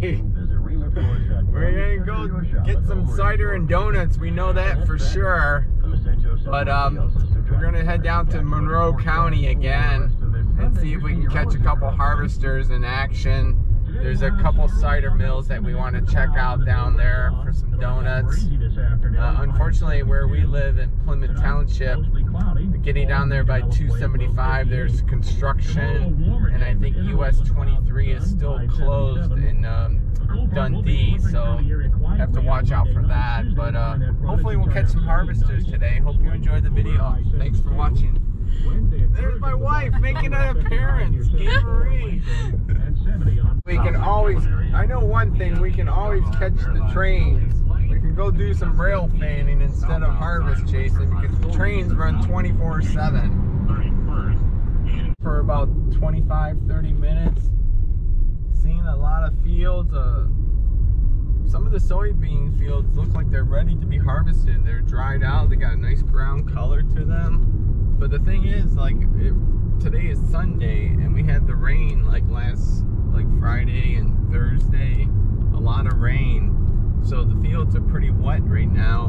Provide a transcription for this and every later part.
way. We're gonna go get some cider and donuts, we know that for sure. But we're gonna head down to Monroe County again and see if we can catch a couple harvesters in action. There's a couple cider mills that we want to check out down there for some donuts. Unfortunately, where we live in Plymouth Township, getting down there by 275, there's construction, and I think US 23 is still closed in Dundee, so have to watch out for that. But hopefully we'll catch some harvesters today. Hope you enjoyed the video. Thanks for watching. There's my wife making an appearance, Gay Marie. We can always, I know one thing, we can always catch the trains. We can go do some rail fanning instead of harvest chasing because the trains run 24/7. For about 25-30 minutes, seeing a lot of fields. Some of the soybean fields look like they're ready to be harvested. They're dried out, they got a nice brown color to them. But the thing is, like, today is Sunday, and we had the rain, like, Friday and Thursday. A lot of rain. So the fields are pretty wet right now.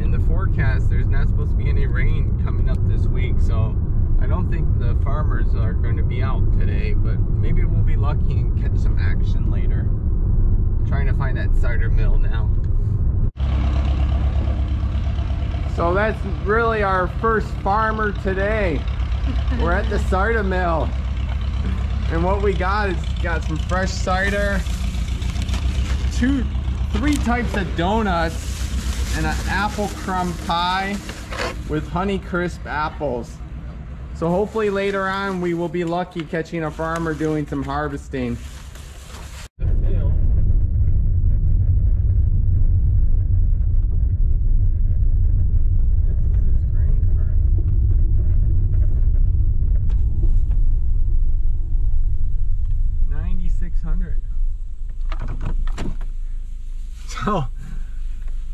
In the forecast, there's not supposed to be any rain coming up this week. So I don't think the farmers are going to be out today. But maybe we'll be lucky and catch some action later. I'm trying to find that cider mill now. So that's really our first farmer today. We're at the cider mill. And what we got is some fresh cider, three types of donuts, and an apple crumb pie with Honeycrisp apples. So hopefully later on we will be lucky catching a farmer doing some harvesting.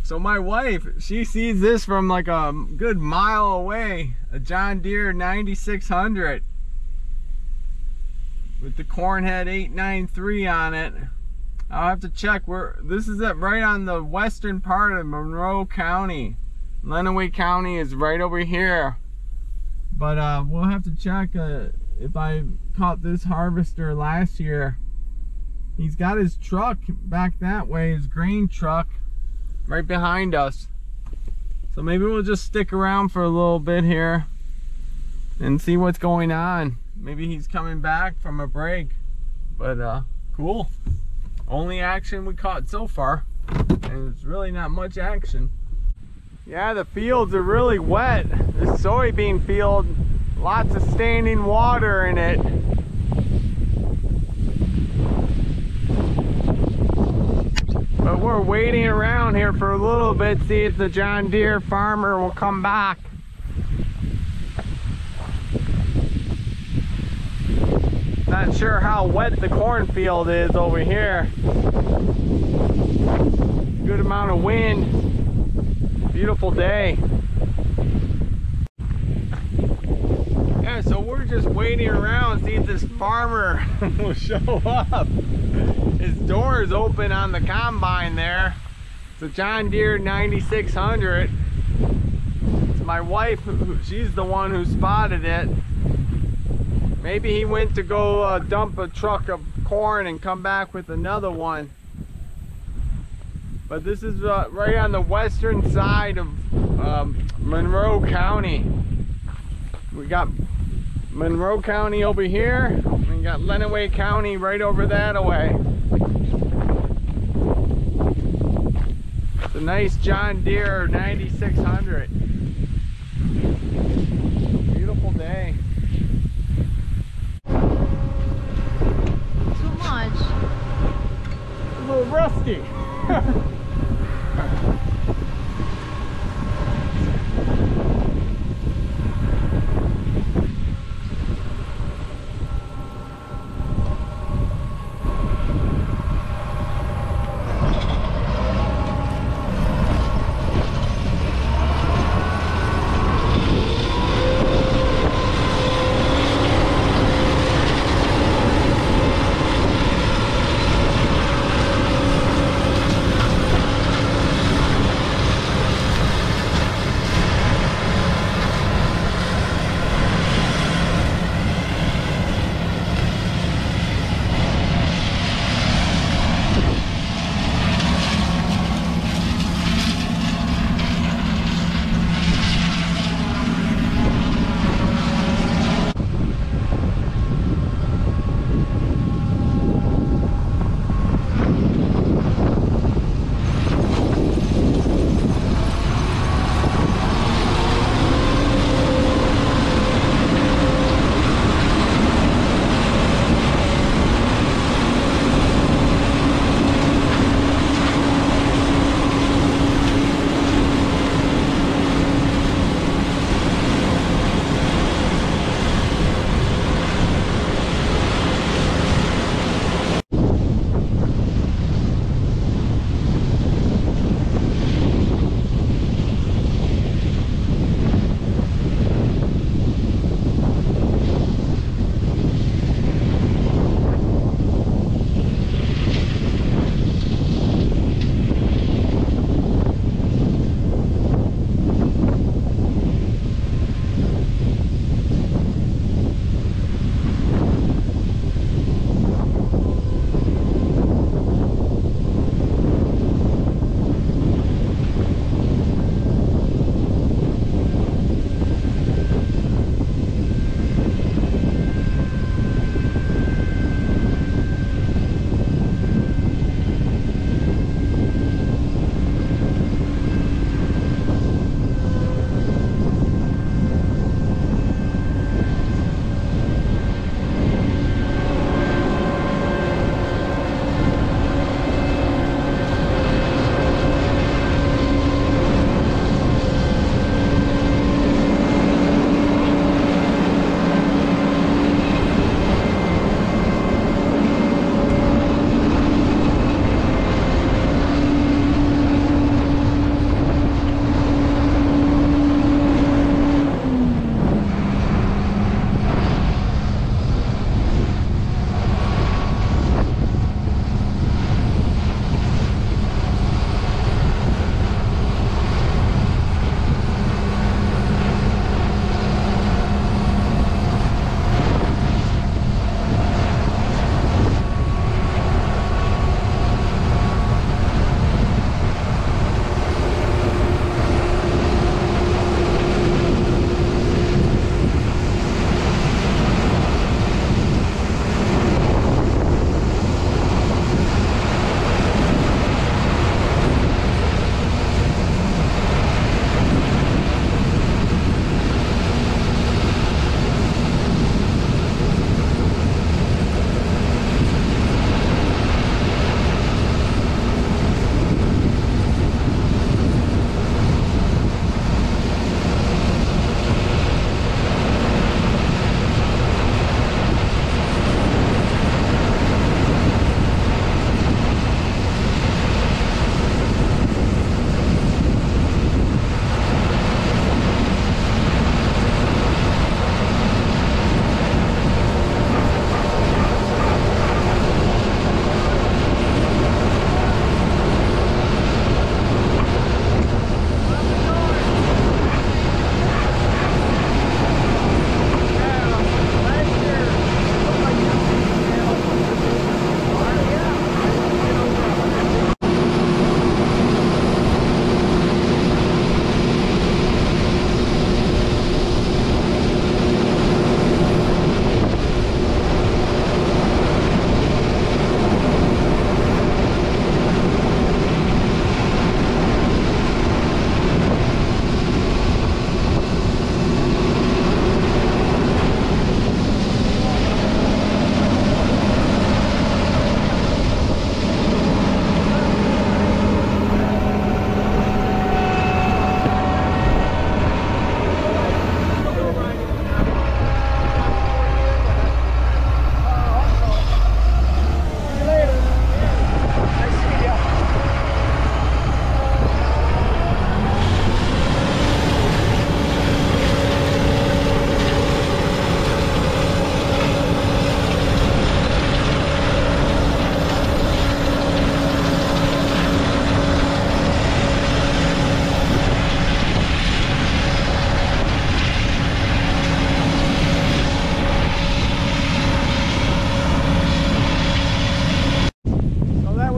So my wife, she sees this from like a good mile away, a John Deere 9600 with the Cornhead 893 on it. I'll have to check where this is at. Right on the western part of Monroe County. Lenawee County is right over here, but we'll have to check if I caught this harvester last year. He's got his truck back that way, his grain truck, right behind us. So maybe we'll just stick around for a little bit here and see what's going on. Maybe he's coming back from a break. But cool. Only action we caught so far. And it's really not much action. Yeah, the fields are really wet. This soybean field, lots of standing water in it. But we're waiting around here for a little bit, see if the John Deere farmer will come back. Not sure how wet the cornfield is over here. Good amount of wind. Beautiful day. Yeah, so we're just waiting around, see if this farmer will show up. His door is open on the combine there. It's a John Deere 9600. It's my wife, she's the one who spotted it. Maybe he went to go dump a truck of corn and come back with another one. But this is right on the western side of Monroe County. We got Monroe County over here. We got Lenawee County right over that way. It's a nice John Deere 9600. Beautiful day. Too much. A little rusty.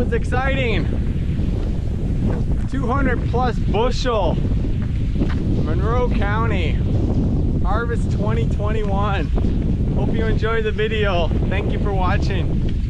was exciting. 200 plus bushel, Monroe County, harvest 2021. Hope you enjoyed the video. Thank you for watching.